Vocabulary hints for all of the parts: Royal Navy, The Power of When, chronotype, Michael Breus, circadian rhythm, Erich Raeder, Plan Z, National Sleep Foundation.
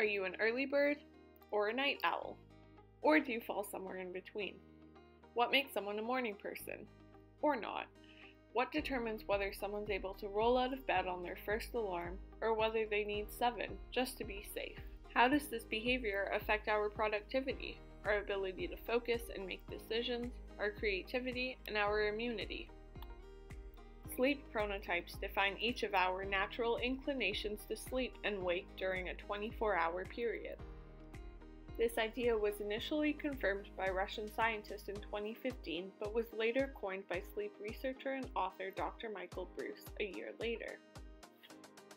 Are you an early bird or a night owl? Or do you fall somewhere in between? What makes someone a morning person? Or not? What determines whether someone's able to roll out of bed on their first alarm or whether they need 7 just to be safe? How does this behavior affect our productivity, our ability to focus and make decisions, our creativity, and our immunity? Sleep chronotypes define each of our natural inclinations to sleep and wake during a 24-hour period. This idea was initially confirmed by Russian scientists in 2015, but was later coined by sleep researcher and author Dr. Michael Breus a year later.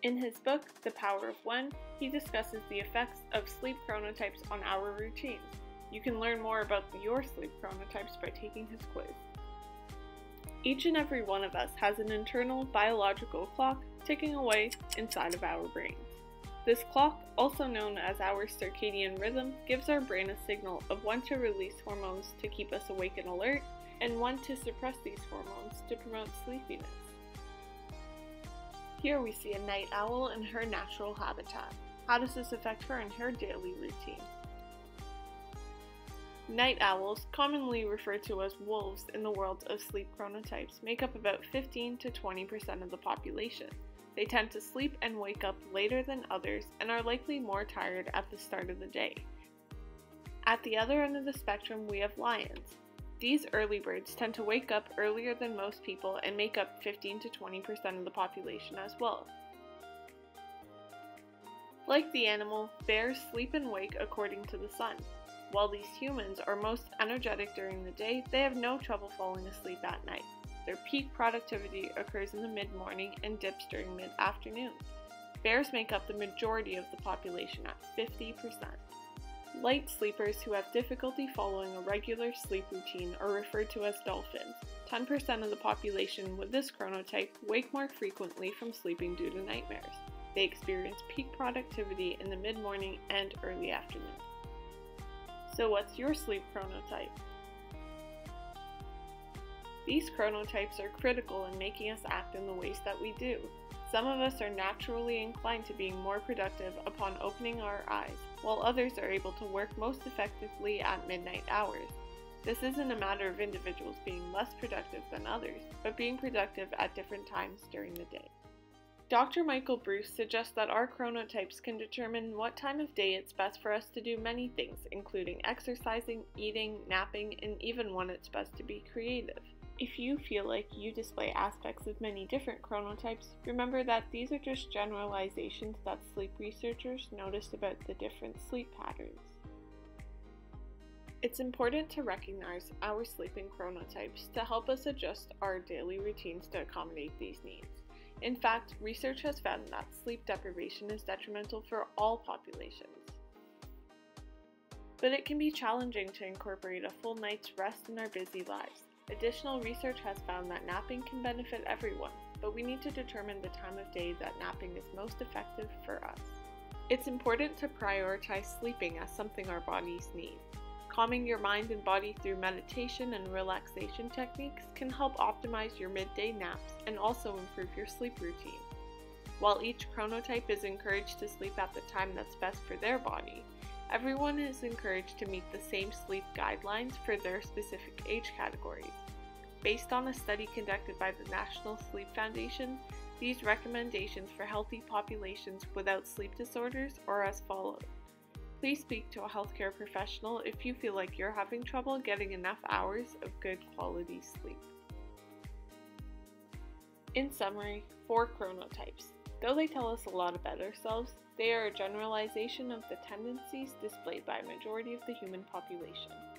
In his book, The Power of When, he discusses the effects of sleep chronotypes on our routines. You can learn more about your sleep chronotypes by taking his quiz. Each and every one of us has an internal biological clock ticking away inside of our brains. This clock, also known as our circadian rhythm, gives our brain a signal of when to release hormones to keep us awake and alert, and when to suppress these hormones to promote sleepiness. Here we see a night owl in her natural habitat. How does this affect her in her daily routine? Night owls, commonly referred to as wolves in the world of sleep chronotypes, make up about 15 to 20% of the population. They tend to sleep and wake up later than others and are likely more tired at the start of the day. At the other end of the spectrum, we have lions. These early birds tend to wake up earlier than most people and make up 15 to 20% of the population as well. Like the animal, bears sleep and wake according to the sun. While these humans are most energetic during the day, they have no trouble falling asleep at night. Their peak productivity occurs in the mid-morning and dips during mid-afternoon. Bears make up the majority of the population at 50%. Light sleepers who have difficulty following a regular sleep routine are referred to as dolphins. 10% of the population with this chronotype wake more frequently from sleeping due to nightmares. They experience peak productivity in the mid-morning and early afternoon. So what's your sleep chronotype? These chronotypes are critical in making us act in the ways that we do. Some of us are naturally inclined to being more productive upon opening our eyes, while others are able to work most effectively at midnight hours. This isn't a matter of individuals being less productive than others, but being productive at different times during the day. Dr. Michael Breus suggests that our chronotypes can determine what time of day it's best for us to do many things, including exercising, eating, napping, and even when it's best to be creative. If you feel like you display aspects of many different chronotypes, remember that these are just generalizations that sleep researchers noticed about the different sleep patterns. It's important to recognize our sleeping chronotypes to help us adjust our daily routines to accommodate these needs. In fact, research has found that sleep deprivation is detrimental for all populations. But it can be challenging to incorporate a full night's rest in our busy lives. Additional research has found that napping can benefit everyone, but we need to determine the time of day that napping is most effective for us. It's important to prioritize sleeping as something our bodies need. Calming your mind and body through meditation and relaxation techniques can help optimize your midday naps and also improve your sleep routine. While each chronotype is encouraged to sleep at the time that's best for their body, everyone is encouraged to meet the same sleep guidelines for their specific age categories. Based on a study conducted by the National Sleep Foundation, these recommendations for healthy populations without sleep disorders are as follows. Please speak to a healthcare professional if you feel like you're having trouble getting enough hours of good quality sleep. In summary, 4 chronotypes. Though they tell us a lot about ourselves, they are a generalization of the tendencies displayed by a majority of the human population.